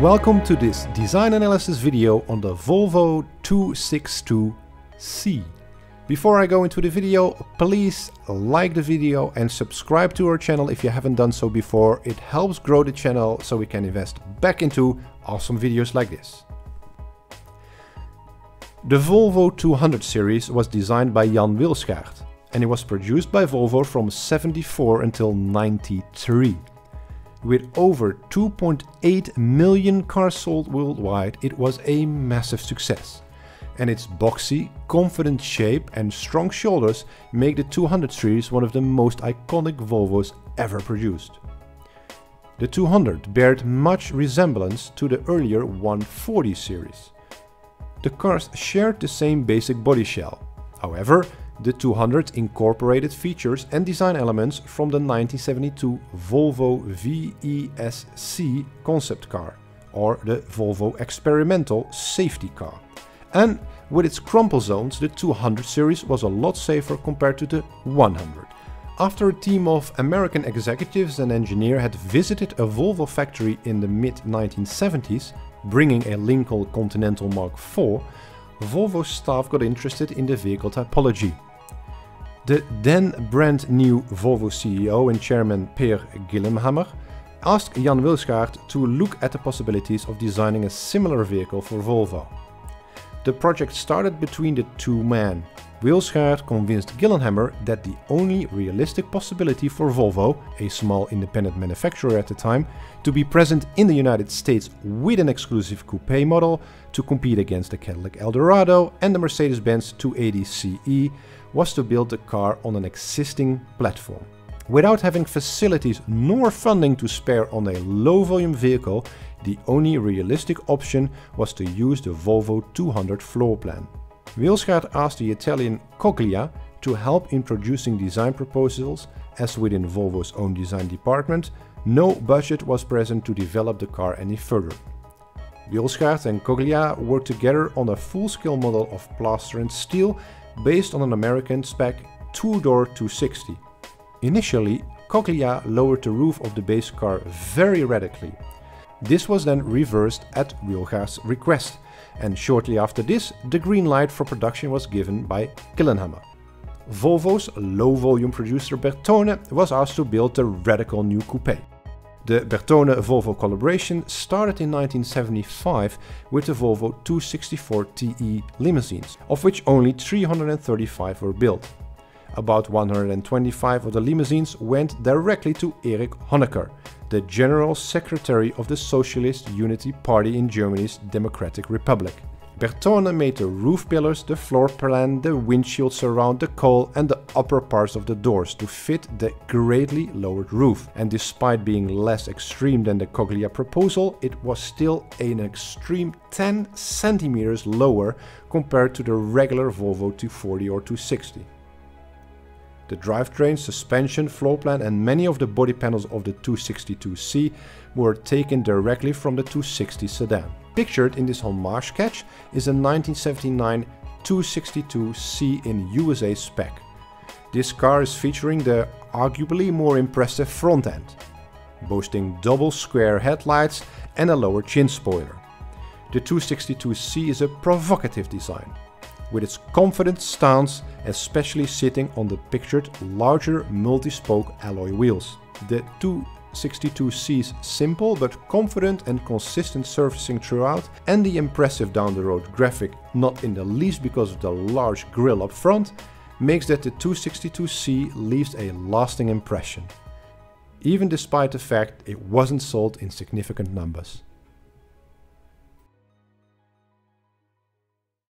Welcome to this design analysis video on the Volvo 262C. Before I go into the video, please like the video and subscribe to our channel if you haven't done so before. It helps grow the channel so we can invest back into awesome videos like this. The Volvo 200 series was designed by Jan Wilsgaard and it was produced by Volvo from 74 until 93. With over 2.8 million cars sold worldwide, it was a massive success. And its boxy, confident shape and strong shoulders make the 200 series one of the most iconic Volvos ever produced. The 200 bared much resemblance to the earlier 140 series. The cars shared the same basic body shell. However, the 200 incorporated features and design elements from the 1972 Volvo VESC concept car, or the Volvo experimental safety car. And with its crumple zones, the 200 series was a lot safer compared to the 100. After a team of American executives and engineers had visited a Volvo factory in the mid-1970s, bringing a Lincoln Continental Mark IV, Volvo staff got interested in the vehicle typology. The then brand new Volvo CEO and chairman Pehr Gyllenhammar asked Jan Wilsgaard to look at the possibilities of designing a similar vehicle for Volvo. The project started between the two men. Wilsgaard convinced Gyllenhammar that the only realistic possibility for Volvo, a small independent manufacturer at the time, to be present in the United States with an exclusive coupe model to compete against the Cadillac Eldorado and the Mercedes-Benz 280CE was to build the car on an existing platform. Without having facilities nor funding to spare on a low-volume vehicle, the only realistic option was to use the Volvo 200 floor plan. Wilsgaard asked the Italian Coggiola to help in producing design proposals, as within Volvo's own design department, no budget was present to develop the car any further. Wilsgaard and Coggiola worked together on a full-scale model of plaster and steel based on an American spec two-door 260. Initially, Coggiola lowered the roof of the base car very radically. This was then reversed at Wilsgaard's request, and shortly after this, the green light for production was given by Gyllenhammar. Volvo's low-volume producer Bertone was asked to build the radical new coupe. The Bertone-Volvo collaboration started in 1975 with the Volvo 264TE limousines, of which only 335 were built. About 125 of the limousines went directly to Erich Honecker, the General Secretary of the Socialist Unity Party in Germany's Democratic Republic. Bertone made the roof pillars, the floor plan, the windshield surround, the cowl and the upper parts of the doors to fit the greatly lowered roof. And despite being less extreme than the Coggiola proposal, it was still an extreme 10 centimeters lower compared to the regular Volvo 240 or 260. The drivetrain, suspension, floor plan and many of the body panels of the 262C were taken directly from the 260 sedan. Pictured in this homage sketch is a 1979 262C in USA spec. This car is featuring the arguably more impressive front end, boasting double square headlights and a lower chin spoiler. The 262C is a provocative design, with its confident stance, especially sitting on the pictured larger multi-spoke alloy wheels. The 262C's simple but confident and consistent surfacing throughout and the impressive down-the-road graphic, not in the least because of the large grille up front, makes that the 262C leaves a lasting impression, even despite the fact it wasn't sold in significant numbers.